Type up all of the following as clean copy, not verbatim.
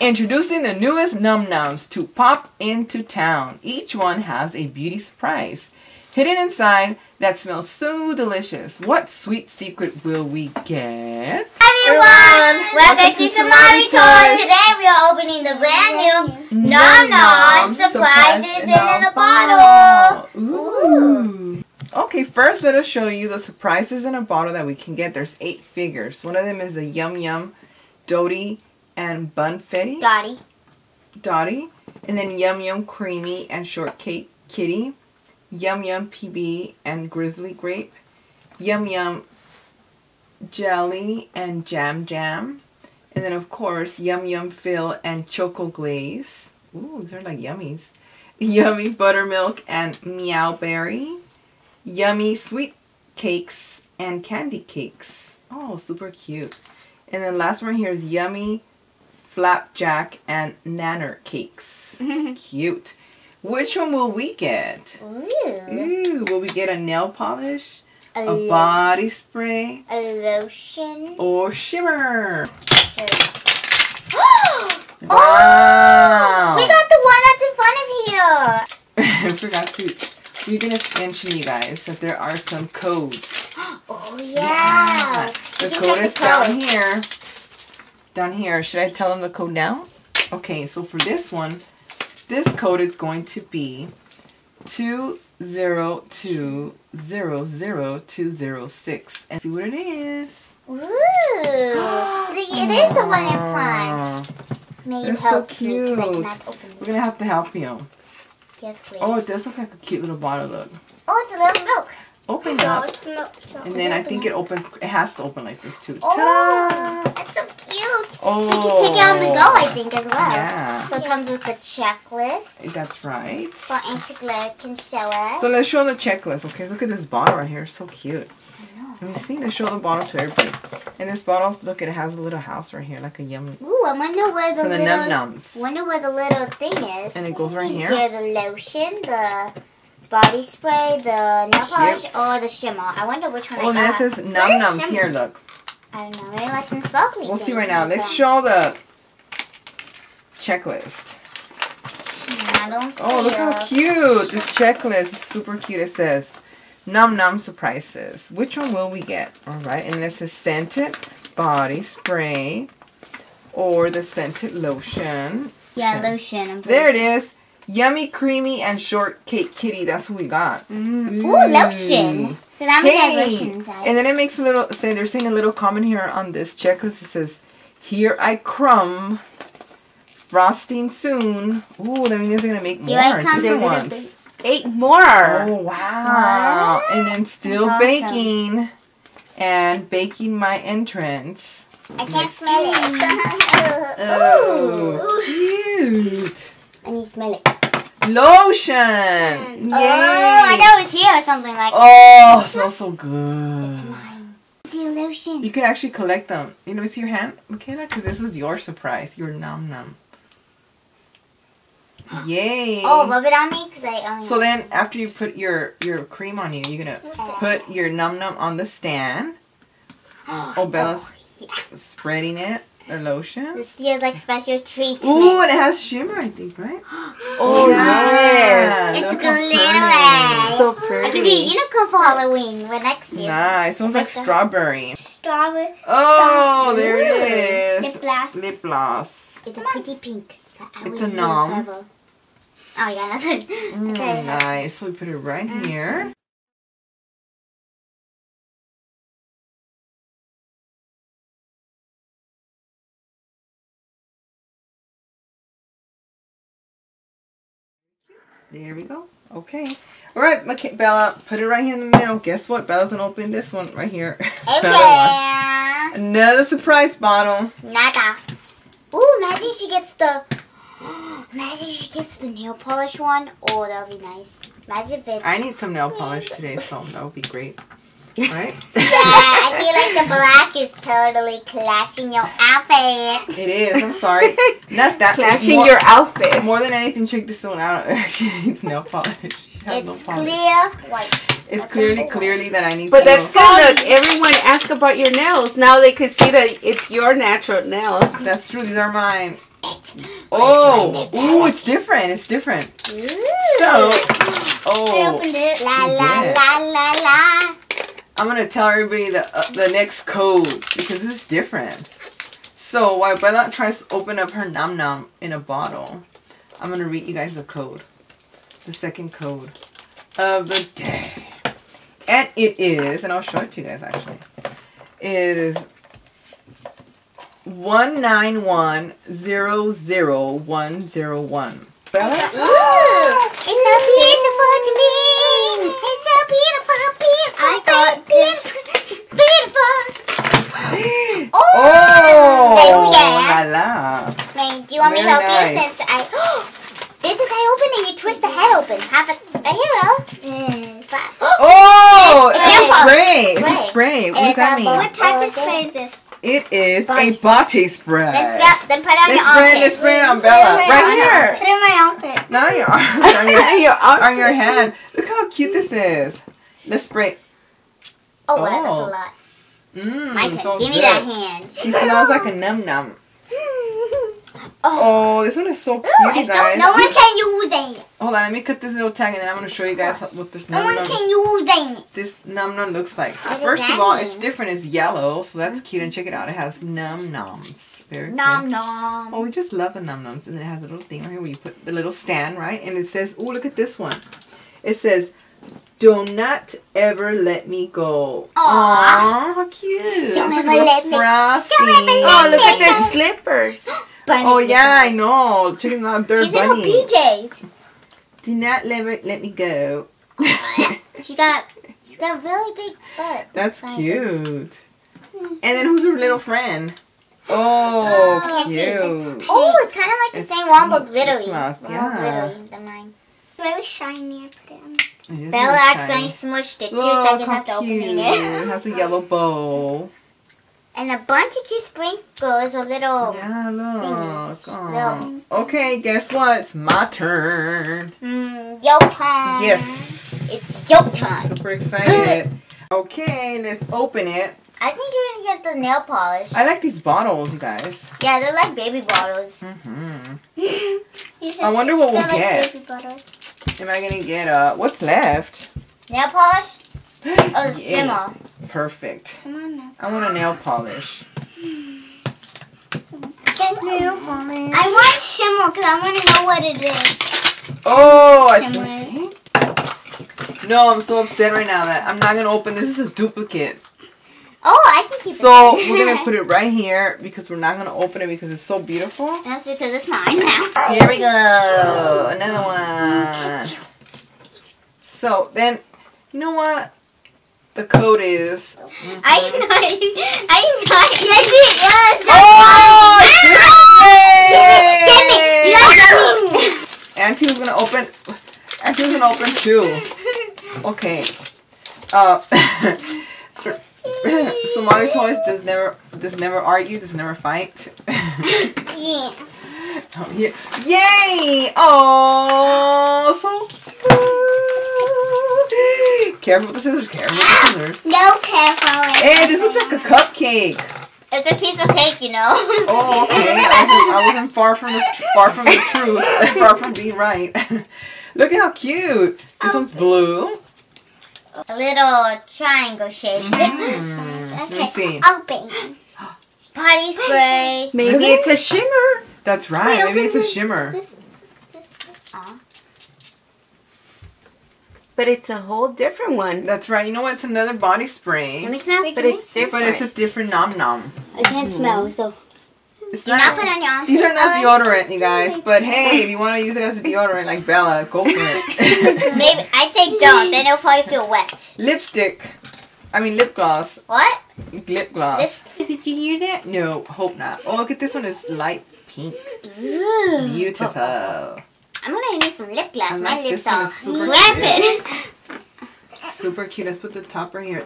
Introducing the newest Num Noms to pop into town. Each one has a beauty surprise hidden inside that smells so delicious. What sweet secret will we get? Everyone, welcome to Xomabe Toys. Today we are opening the brand new Num Noms surprises in a bottle. Ooh. Okay, first let us show you the surprises in a bottle that we can get. There's 8 figures. One of them is the Yum Yum, Dodie, and Bunfetti? Dottie. And then Yum Yum Creamy and Shortcake Kitty. Yum Yum PB and Grizzly Grape. Yum Yum Jelly and Jam Jam. And then of course Yum Yum Fill and Choco Glaze. Ooh, these are like yummies. Yummy Buttermilk and Meow Berry. Yummy Sweet Cakes and Candy Cakes. Oh, super cute. And then last one here is Yummy Flapjack and Nanner Cakes. Cute. Which one will we get? Ooh, will we get a nail polish, a body spray, a lotion, or shimmer? Wow. Oh, we got the one that's in front of here. I forgot to, you're going to mention, you guys, that there are some codes. Oh, yeah. The code is down here. Down here. Should I tell them the code now? Okay, so for this one, this code is going to be 20200206. And see what it is. Ooh, it is the one in front. May you help me, 'cause I cannot open this. We're gonna have to help you. Yes, please. Oh, it does look like a cute little bottle. Look. Oh, it's a little milk. Open up. It's milk. And then I think it has to open like this too. Oh, that's so cute. Oh. So you can take it on the go, I think, as well. Yeah. So it comes with a checklist. That's right. So Auntie Glad can show us. So let's show the checklist, okay? Look at this bottle right here. It's so cute. I know. Let me see. Let's show the bottle to everybody. And this bottle, look, it has a little house right here, like a yummy. Ooh, I wonder where the little num-nums. Wonder where the little thing is. And it goes right here. There's the lotion, the body spray, the nail polish, or the shimmer. I wonder which one. Oh, I have. Oh, this is Num Noms. Here, look. I don't know. Maybe like some sparkly. We'll see right now. Let's show the checklist. I don't see. Oh, look how cute this checklist is. Super cute. It says Num Nom surprises. Which one will we get? All right, and this is scented body spray or the scented lotion. Yeah, lotion. There it is. Yummy, Creamy, and Shortcake Kitty. That's what we got. Mm. Ooh, lotion. So that means I have lotion inside. And then it makes a little, say, they're saying a little comment here on this checklist. It says, here I crumb, frosting soon. Ooh, that means they're going to make more. I come different ones. 8 more. Oh, wow. What? And then still baking. Awesome. And baking my entrance. I can't smell it. Oh, cute. I need to smell it. Lotion! Yay. Oh, I know it's here or something like that. Oh, it smells so good. It's mine. It's your lotion. You could actually collect them. You know, it's your hand, Michaela, because this was your surprise. Your Num Nom. Yay. Oh, rub it on me because I only. So then after you put your cream on you, you're going to put your Num Nom on the stand. Oh, Bella's spreading it. Or lotion. This feels like special treat. Ooh, and it has shimmer, I think, right? Oh, yes. It's glittering. So pretty. I could be a unicorn for Halloween. We're next year. Nice. It smells like strawberry. Strawberry. Oh, there it is. Lip gloss. Lip gloss. It's a pretty pink. It's a nom. Oh, yeah. That's it. Okay. Nice. So we put it right here. There we go. Okay. All right, Bella, put it right here in the middle. Guess what? Bella's gonna open this one right here. Okay. Another surprise bottle. Nada. Ooh, imagine she gets the. Imagine she gets the nail polish one. Oh, that would be nice. Imagine if it's. I need some nail polish today, so that would be great. Right? Yeah, I feel like the black is totally clashing your outfit. It is. I'm sorry. Not that. Clashing your outfit. More than anything, check this one out. She needs nail polish. She has no polish. It's clear white. It's clearly that I need. But that's good. Look, everyone asked about your nails. Now they could see that it's your natural nails. That's true. These are mine. Oh, ooh, it's different. It's different. Ooh. So, oh, I opened it. La la la la la. I'm gonna tell everybody the next code because it's different. So while Bella tries to open up her Num Nom in a bottle, I'm gonna read you guys the code, the second code of the day, and it is, and I'll show it to you guys actually. It is 191-00101. Bella? Ooh, it's so beautiful to me. It's so beautiful, beautiful, I got this. Beautiful. Oh, oh yeah. La la. Wait, do you want me to help you? Since I, this is how you open and you twist the head open. Have a hero. Oh, it's a spray. It's a spray. What does that mean? What type of spray is this? It is a body spray. Then put it on your outfit. Let's spray it on Bella. Right here. Put it on my outfit. No, your arms. On your hand. Look how cute this is. Let's spray. Oh, wow, that's a lot. Mine, so give me that hand. She smells like a Num Nom. Oh, this one is so cute, guys. No one can use it. Hold on, let me cut this little tag and then I'm going to show you guys what this Num Nom. No one can use it. This Num Nom looks like. First of all, it's different. It's yellow, so that's cute. And check it out. It has Num Noms. Very Num Noms. Oh, we just love the Num Noms. And it has a little thing right here where you put the little stand, right? And it says, oh, look at this one. It says, do not ever let me go. Aww, how cute. Don't ever let me go. Oh, look at their slippers. Oh, yeah, I know. Check them out. They're bunny. She's in her PJs. Do not let me go. She's got a really big butt. That's cute. And then who's her little friend? Oh, cute. Oh, it's kind of like the same one, but glittery. More glittery than mine. Very shiny. Bella accidentally smushed it. 2 seconds after opening it. It has a yellow bow. And a bunch of cute sprinkles. A little. Yeah, look. Little. Okay, guess what? It's my turn. Your turn. Yes. It's your turn. Super excited. Okay, let's open it. I think you're going to get the nail polish. I like these bottles, you guys. Yeah, they're like baby bottles. I wonder what we'll get. Baby bottles. Am I going to get, what's left? Nail polish? Oh, yeah. Perfect. Come on now. I want a nail polish. Nail polish. I want shimmel because I want to know what it is. Oh, no, I'm so upset right now that I'm not going to open this. This is a duplicate. Oh, I can keep it. So, we're going to put it right here because we're not going to open it because it's so beautiful. That's because it's mine now. Here we go. Another one. So, then, you know what? The code is... Yes, it's different. Auntie was going to open... Auntie was going to open two. Okay. Xomabe Toys does never argue, does never fight. Yeah. Oh, yeah. Yay! Oh, so cute. Careful with the scissors. Careful with the scissors. No, careful. Hey, this looks like a cupcake. It's a piece of cake, you know. Oh, okay. I wasn't far from the truth, far from being right. Look at how cute. This one's blue. A little triangle shape. Okay, open. Body spray. Maybe it's a shimmer. That's right. Maybe it's a shimmer. But it's a whole different one. That's right. You know what? It's another body spray. Let me smell it. But it's different. But it's a different Num Nom. I can't smell, so... These are not deodorant, you guys. But hey, if you want to use it as a deodorant, like Bella, go for it. Maybe I'd say don't. Then it'll probably feel wet. Lipstick. I mean lip gloss. What? Lip gloss. Did you hear that? No, hope not. Oh, look at this one. It's light pink. Ooh. Beautiful. I'm gonna use some lip gloss. My lips are wet. Super cute. Let's put the top right here.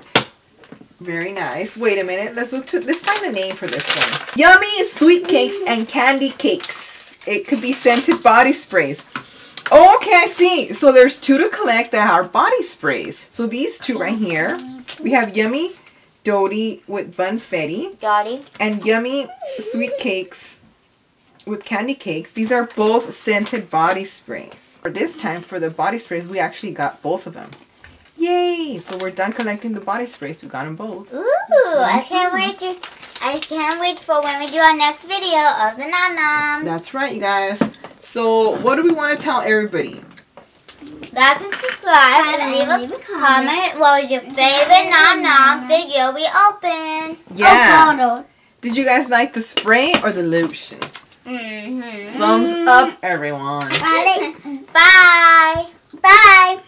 Very nice. Wait a minute. Let's find the name for this one. Yummy sweet cakes and candy cakes. It could be scented body sprays. Oh, okay, I see. So there's two to collect that are body sprays. So these two right here. We have Yummy Doty with Bunfetti. And Yummy Sweet Cakes with candy cakes. These are both scented body sprays. For this time, for the body sprays, we actually got both of them. Yay! So we're done collecting the body sprays. We got them both. Ooh! I can't wait for when we do our next video of the Num Noms. That's right, you guys. So what do we want to tell everybody? Like and subscribe and leave a comment. What was your favorite Num Nom video we opened? Yeah. Oh, did you guys like the spray or the lotion? Mm-hmm. Thumbs up, everyone. Bye. Bye. Bye.